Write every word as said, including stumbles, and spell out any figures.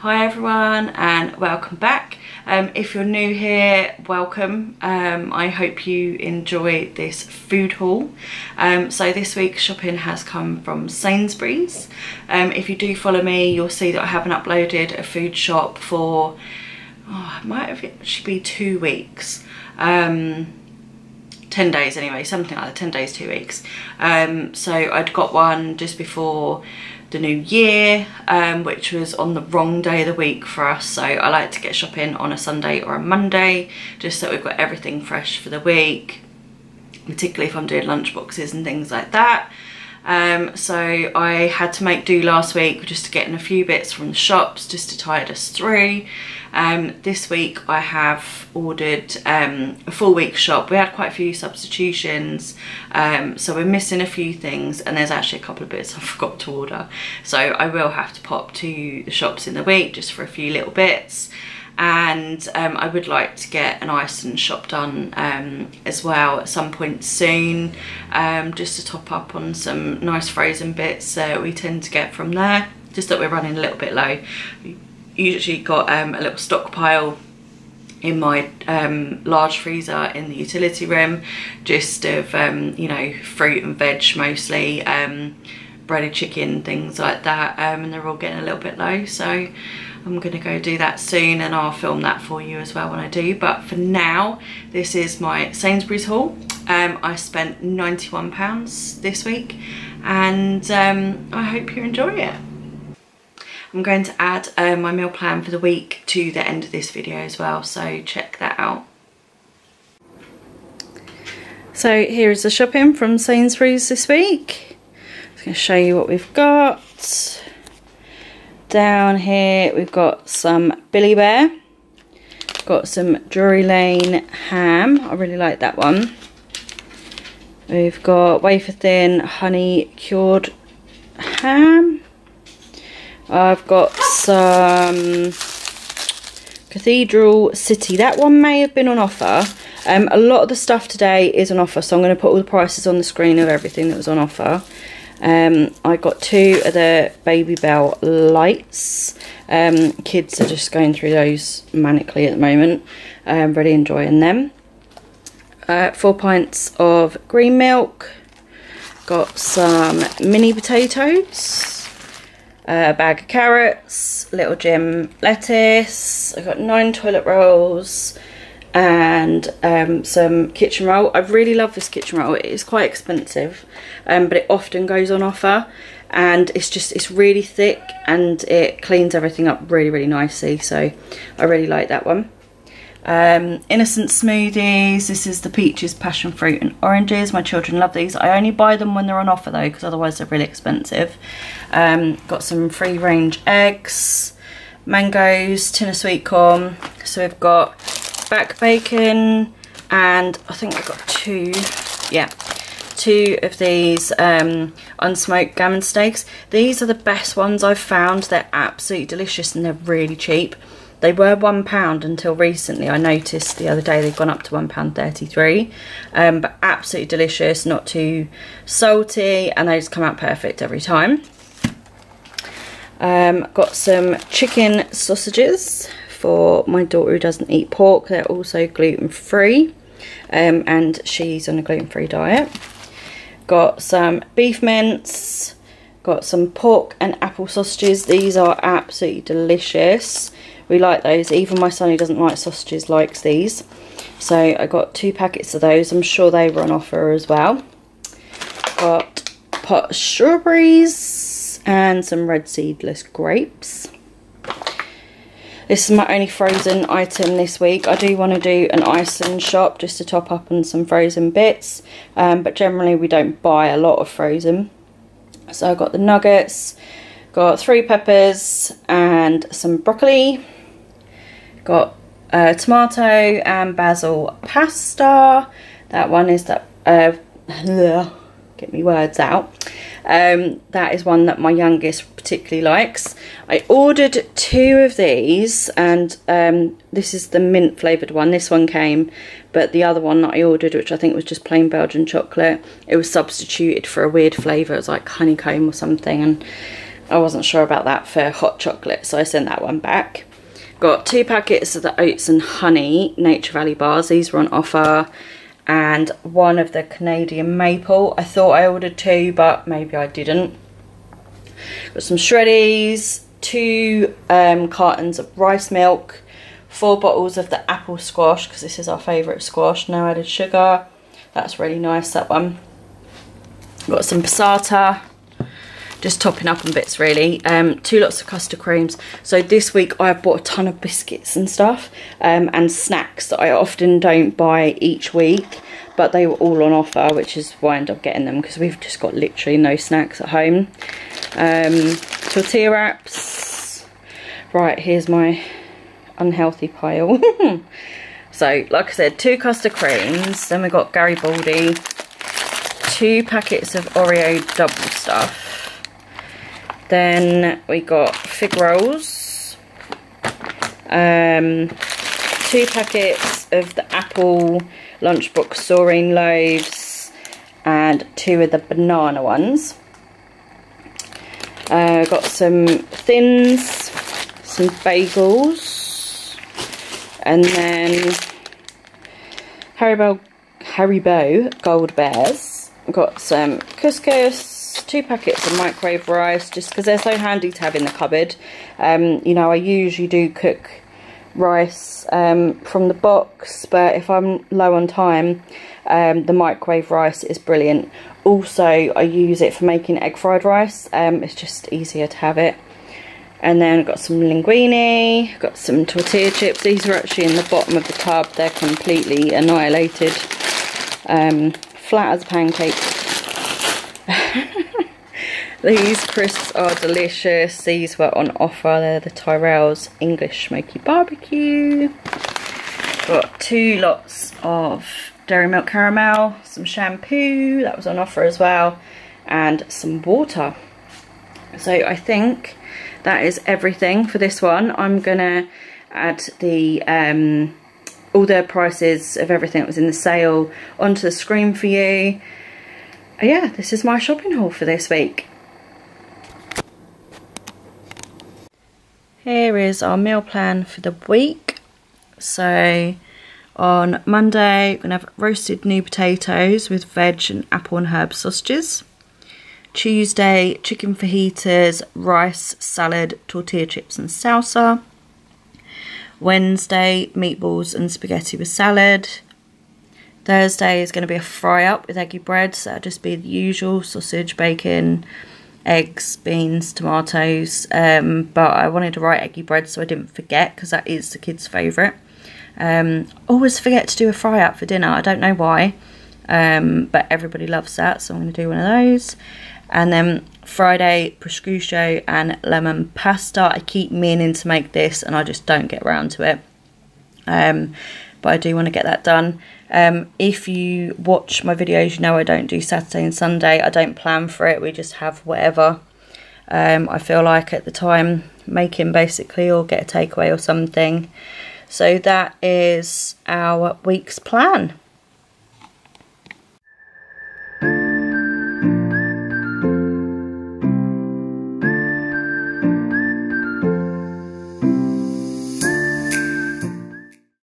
Hi everyone and welcome back. Um, if you're new here, welcome. Um, I hope you enjoy this food haul. Um, so this week's shopping has come from Sainsbury's. Um, if you do follow me, you'll see that I haven't uploaded a food shop for, oh, it might have, it should be two weeks. Um, ten days anyway, something like that, ten days, two weeks. Um, so I'd got one just before the new year, um, which was on the wrong day of the week for us, so I like to get shopping on a Sunday or a Monday just so we've got everything fresh for the week, particularly if I'm doing lunch boxes and things like that. Um, so I had to make do last week just to get in a few bits from the shops just to tide us through. Um, this week I have ordered um, a full week shop. We had quite a few substitutions, um, so we're missing a few things, and there's actually a couple of bits I forgot to order, so I will have to pop to the shops in the week just for a few little bits. And um, I would like to get an Iceland shop done um, as well at some point soon, um, just to top up on some nice frozen bits uh, we tend to get from there, just that we're running a little bit low. We usually got um, a little stockpile in my um, large freezer in the utility room, just of, um, you know, fruit and veg mostly, um, breaded chicken, things like that, um, and they're all getting a little bit low, so I'm gonna go do that soon, and I'll film that for you as well when I do. But for now, this is my Sainsbury's haul. Um, I spent ninety-one pounds this week, and um, I hope you enjoy it. I'm going to add uh, my meal plan for the week to the end of this video as well, so check that out. So here is the shopping from Sainsbury's this week. I'm just gonna show you what we've got. Down here we've got some Billy Bear, got some Drury Lane ham, I really like that one. We've got wafer thin honey cured ham. I've got some Cathedral City, that one may have been on offer. Um, a lot of the stuff today is on offer, so I'm going to put all the prices on the screen of everything that was on offer. Um, I got two of the Babybel lights. Um, kids are just going through those manically at the moment. I'm um, really enjoying them. Uh, four pints of green milk. Got some mini potatoes. A bag of carrots. Little Jim lettuce. I got nine toilet rolls. And um, some kitchen roll. I really love this kitchen roll. It is quite expensive, um, but it often goes on offer, and it's just, it's really thick and it cleans everything up really, really nicely, so I really like that one. Um, innocent smoothies. This is the peaches, passion fruit and oranges. My children love these. I only buy them when they're on offer though, because otherwise they're really expensive. Um, got some free range eggs, mangoes, tin of sweet corn. So we've got back bacon, and I think I got two, yeah, two of these um, unsmoked gammon steaks. These are the best ones I've found. They're absolutely delicious and they're really cheap. They were one pound until recently. I noticed the other day they've gone up to one pound thirty-three, um, but absolutely delicious, not too salty, and they just come out perfect every time. Um, got some chicken sausages for my daughter who doesn't eat pork. They're also gluten free, um, and she's on a gluten free diet. Got some beef mince, got some pork and apple sausages. These are absolutely delicious. We like those. Even my son who doesn't like sausages likes these. So I got two packets of those. I'm sure they were on offer as well. Got a pot of strawberries and some red seedless grapes. This is my only frozen item this week. I do want to do an Iceland shop just to top up on some frozen bits, um, but generally we don't buy a lot of frozen. So I got the nuggets, got three peppers and some broccoli, got uh, tomato and basil pasta. That one is that, uh, get me words out. Um, that is one that my youngest particularly likes. I ordered two of these, and um, this is the mint flavoured one. This one came, but the other one that I ordered, which I think was just plain Belgian chocolate, it was substituted for a weird flavour. It was like honeycomb or something, and I wasn't sure about that for hot chocolate, so I sent that one back. Got two packets of the Oats and Honey Nature Valley bars. These were on offer. And one of the Canadian Maple. I thought I ordered two, but maybe I didn't. Got some Shreddies, two um, cartons of rice milk, four bottles of the apple squash, because this is our favourite squash, no added sugar. That's really nice, that one. Got some passata, just topping up on bits really. Um, two lots of custard creams. So this week I bought a ton of biscuits and stuff, um, and snacks that I often don't buy each week, but they were all on offer, which is why I ended up getting them, because we've just got literally no snacks at home. Um, tortilla wraps. Right, here's my unhealthy pile. So, like I said, two custard creams, then we got Garibaldi, two packets of Oreo double stuff, then we got fig rolls, um, two packets of the apple lunchbox saurine loaves, and two of the banana ones. Uh, got some thins, some bagels, and then Haribo, Haribo Gold Bears. Got some couscous, two packets of microwave rice, just because they're so handy to have in the cupboard. Um, you know, I usually do cook rice um, from the box, but if I'm low on time, um, the microwave rice is brilliant. Also, I use it for making egg fried rice. Um, it's just easier to have it. And then I've got some linguine, got some tortilla chips. These are actually in the bottom of the tub. They're completely annihilated. Um, flat as a pancake. These crisps are delicious. These were on offer. They're the Tyrell's English Smoky Barbecue. Got two lots of dairy milk caramel, some shampoo, that was on offer as well, and some water. So I think that is everything for this one. I'm gonna add the um, all the prices of everything that was in the sale onto the screen for you. Yeah, this is my shopping haul for this week. Here is our meal plan for the week. So on Monday, we're going to have roasted new potatoes with veg and apple and herb sausages. Tuesday, chicken fajitas, rice, salad, tortilla chips and salsa. Wednesday, meatballs and spaghetti with salad. Thursday is going to be a fry up with eggy bread, so that'll just be the usual sausage, bacon, eggs, beans, tomatoes. Um, but I wanted to write eggy bread so I didn't forget, because that is the kids' favourite. Um, always forget to do a fry up for dinner, I don't know why, um, but everybody loves that, so I'm going to do one of those. And then Friday, prosciutto and lemon pasta. I keep meaning to make this and I just don't get around to it, um, but I do want to get that done. Um, if you watch my videos, you know I don't do Saturday and Sunday. I don't plan for it, we just have whatever um, I feel like at the time making, basically, or get a takeaway or something. So that is our week's plan.